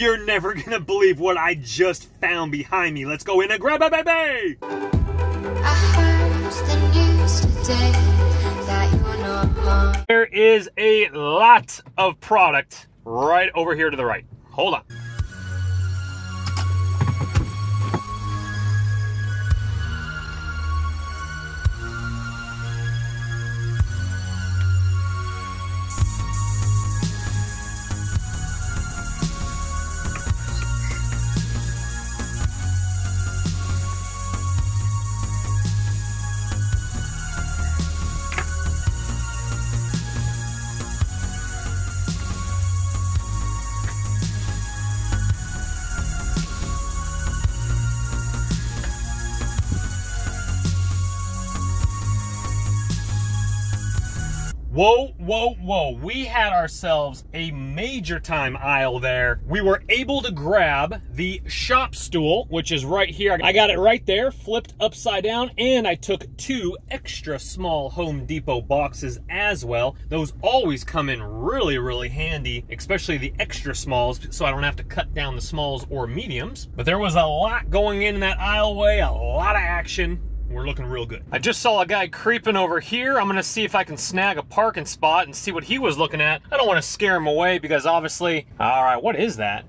You're never gonna believe what I just found behind me. Let's go in and grab it, baby! I heard the news today that you were not alone. There is a lot of product right over here to the right. Hold on. Whoa, whoa, whoa. We had ourselves a major time aisle there. We were able to grab the shop stool, which is right here. I got it right there, flipped upside down, and I took two extra small Home Depot boxes as well. Those always come in really, really handy, especially the extra smalls, so I don't have to cut down the smalls or mediums. But there was a lot going in that aisleway, a lot of action. We're looking real good. I just saw a guy creeping over here. I'm gonna see if I can snag a parking spot and see what he was looking at. I don't wanna scare him away because obviously, all right, what is that?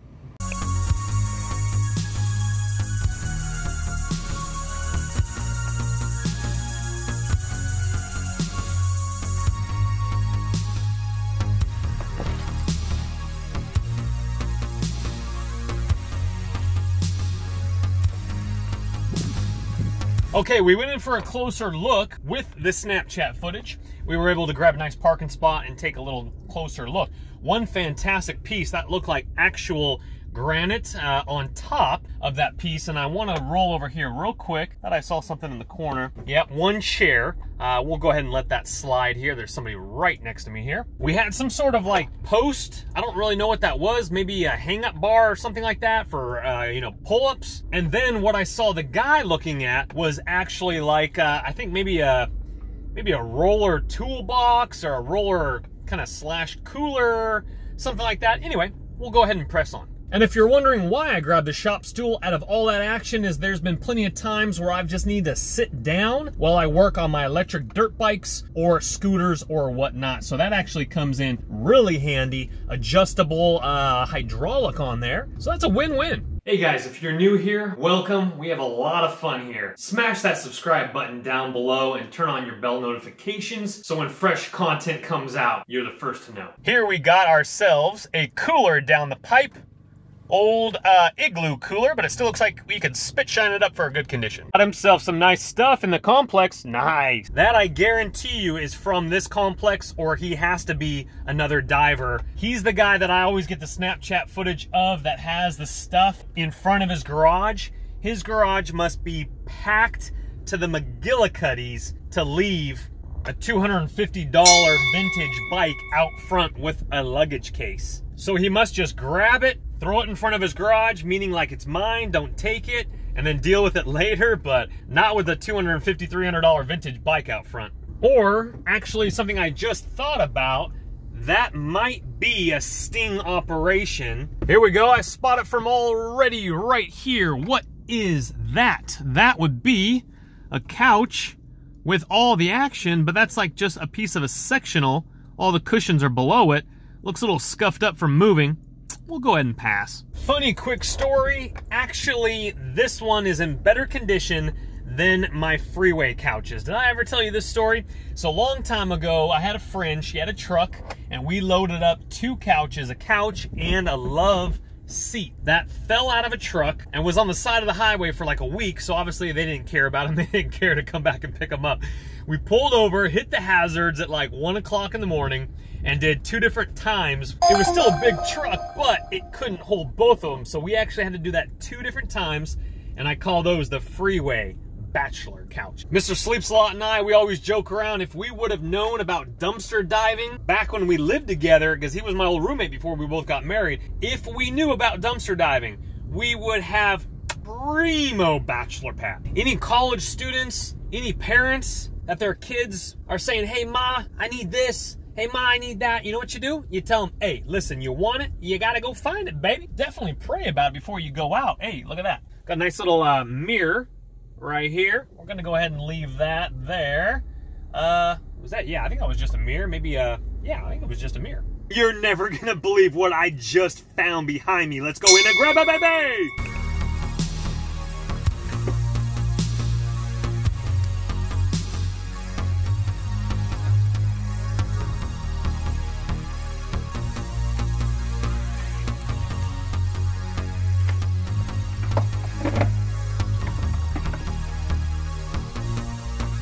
Okay, we went in for a closer look with the Snapchat footage. We were able to grab a nice parking spot and take a little closer look. One fantastic piece that looked like actual granite on top of that piece, and I want to roll over here real quick. Thought I saw something in the corner. Yep, one chair. We'll go ahead and let that slide here. There's somebody right next to me here. We had some sort of like post. I don't really know what that was. Maybe a hang-up bar or something like that for you know, pull-ups. And then what I saw the guy looking at was actually like I think maybe a roller toolbox or a roller kind of slash cooler, something like that. Anyway, we'll go ahead and press on. And if you're wondering why I grabbed the shop stool out of all that action, is there's been plenty of times where I've just need to sit down while I work on my electric dirt bikes or scooters or whatnot. So that actually comes in really handy, adjustable hydraulic on there. So that's a win-win. Hey guys, if you're new here, welcome. We have a lot of fun here. Smash that subscribe button down below and turn on your bell notifications so when fresh content comes out, you're the first to know. Here we got ourselves a cooler down the pipe. Old Igloo cooler, but it still looks like we could spit shine it up for a good condition. Got himself some nice stuff in the complex. Nice. That I guarantee you is from this complex, or he has to be another diver. He's the guy that I always get the Snapchat footage of that has the stuff in front of his garage. His garage must be packed to the McGillicuddy's to leave a $250 vintage bike out front with a luggage case. So he must just grab it, throw it in front of his garage, meaning like it's mine, don't take it, and then deal with it later, but not with a $250, $300 vintage bike out front. Or actually something I just thought about, that might be a sting operation. Here we go, I spot it from already right here. What is that? That would be a couch with all the action, but that's like just a piece of a sectional. All the cushions are below it. Looks a little scuffed up from moving. We'll go ahead and pass. Funny quick story, actually this one is in better condition than my freeway couches. Did I ever tell you this story? So a long time ago, I had a friend, she had a truck, and we loaded up two couches, a couch and a love seat that fell out of a truck and was on the side of the highway for like a week. So obviously they didn't care about them. They didn't care to come back and pick them up. We pulled over, hit the hazards at like 1 o'clock in the morning and did two different times. It was still a big truck, but it couldn't hold both of them. So we actually had to do that two different times. And I call those the freeway bachelor couch. Mr. Sleeps a Lot and I, we always joke around if we would have known about dumpster diving back when we lived together, because he was my old roommate before we both got married, if we knew about dumpster diving, we would have primo bachelor pad. Any college students, any parents that their kids are saying, hey ma, I need this, hey, Ma, I need that. You know what you do? You tell them, hey, listen, you want it? You got to go find it, baby. Definitely pray about it before you go out. Hey, look at that. Got a nice little mirror right here. We're going to go ahead and leave that there. Was that? Yeah, I think that was just a mirror. Maybe, yeah, I think it was just a mirror. You're never going to believe what I just found behind me. Let's go in and grab it, baby.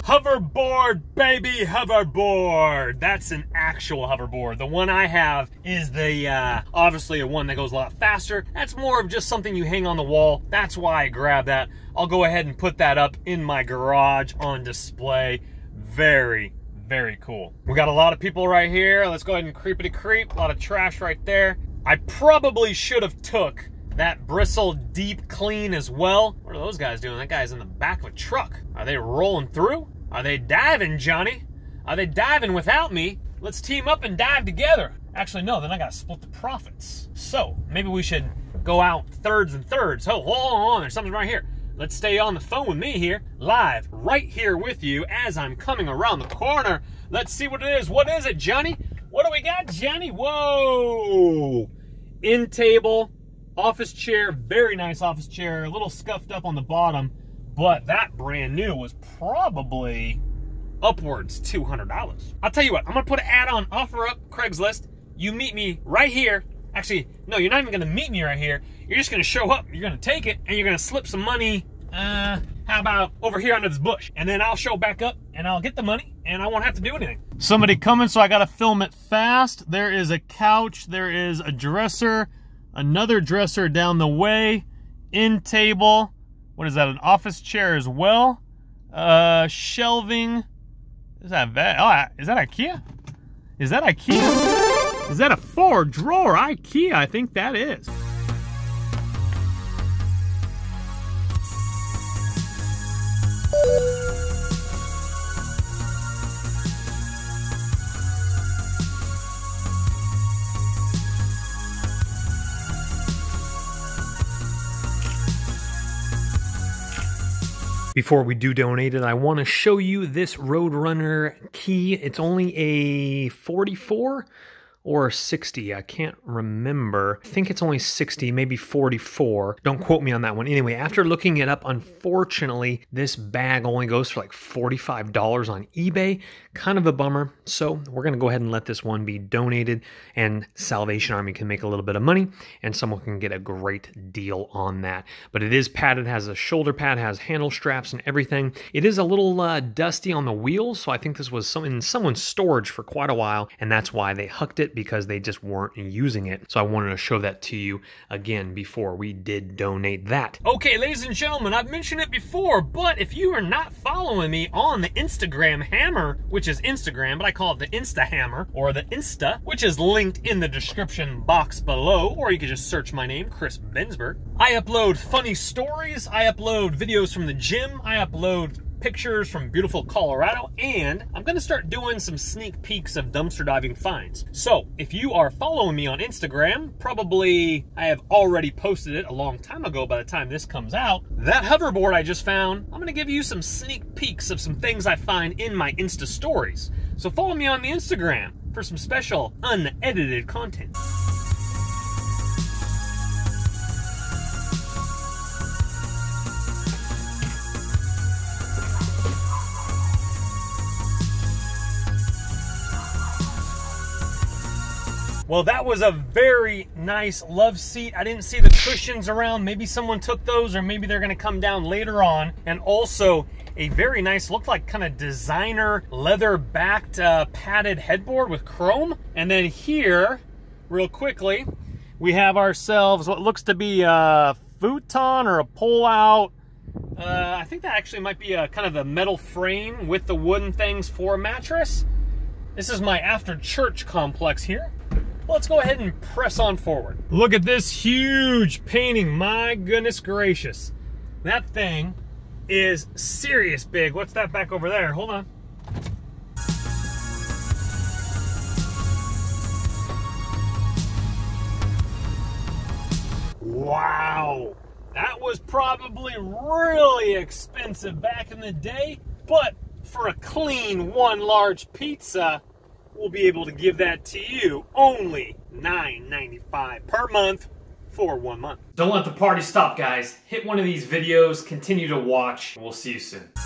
Hoverboard, baby, hoverboard. That's an actual hoverboard. The one I have is the, obviously a one that goes a lot faster. That's more of just something you hang on the wall. That's why I grabbed that. I'll go ahead and put that up in my garage on display. Very, very cool. We got a lot of people right here. Let's go ahead and creepity creep. A lot of trash right there. I probably should have took that bristle deep clean as well. What are those guys doing? That guy's in the back of a truck. Are they rolling through? Are they diving, Johnny? Are they diving without me? Let's team up and dive together. Actually, no, then I gotta split the profits. So maybe we should go out thirds and thirds. Oh, hold on, there's something right here. Let's stay on the phone with me here, live, right here with you as I'm coming around the corner. Let's see what it is. What is it, Johnny? What do we got, Johnny? Whoa! End table. Office chair, very nice office chair, a little scuffed up on the bottom, but that brand new was probably upwards $200. I'll tell you what, I'm gonna put an ad on Offer Up Craigslist. You meet me right here. Actually, no, you're not even gonna meet me right here. You're just gonna show up, you're gonna take it, and you're gonna slip some money, how about over here under this bush? And then I'll show back up and I'll get the money and I won't have to do anything. Somebody coming, so I gotta film it fast. There is a couch, there is a dresser, another dresser down the way, end table, what is that, an office chair as well, shelving, is that, oh, is that IKEA? Is that IKEA? Is that a four drawer IKEA? I think that is. Before we do donate it, I want to show you this Roadrunner key. It's only a 44 or 60. I can't remember. I think it's only 60, maybe 44. Don't quote me on that one. Anyway, after looking it up, unfortunately, this bag only goes for like $45 on eBay. Kind of a bummer. So we're going to go ahead and let this one be donated, and Salvation Army can make a little bit of money and someone can get a great deal on that. But it is padded, has a shoulder pad, has handle straps and everything. It is a little dusty on the wheels. So I think this was in someone's storage for quite a while, and that's why they hucked it, because they just weren't using it. So I wanted to show that to you again before we did donate that. Okay, ladies and gentlemen, I've mentioned it before, but if you are not following me on the Instagram hammer, which is Instagram, but I call it the Insta hammer, or the Insta, which is linked in the description box below, or you can just search my name, Chris Bensberg. I upload funny stories, I upload videos from the gym, I upload pictures from beautiful Colorado, and I'm gonna start doing some sneak peeks of dumpster diving finds. So if you are following me on Instagram, probably I have already posted it a long time ago by the time this comes out. That hoverboard I just found, I'm gonna give you some sneak peeks of some things I find in my Insta stories. So follow me on the Instagram for some special unedited content. Well, that was a very nice love seat. I didn't see the cushions around. Maybe someone took those, or maybe they're gonna come down later on. And also a very nice, looked like kind of designer leather-backed padded headboard with chrome. And then here, real quickly, we have ourselves what looks to be a futon or a pull-out. I think that actually might be a kind of a metal frame with the wooden things for a mattress. This is my after-church complex here. Let's go ahead and press on forward. Look at this huge painting. My goodness gracious. That thing is serious big. What's that back over there? Hold on. Wow, that was probably really expensive back in the day, but for a clean one large pizza, we'll be able to give that to you only $9.95 per month for 1 month. Don't let the party stop, guys. Hit one of these videos, continue to watch, and we'll see you soon.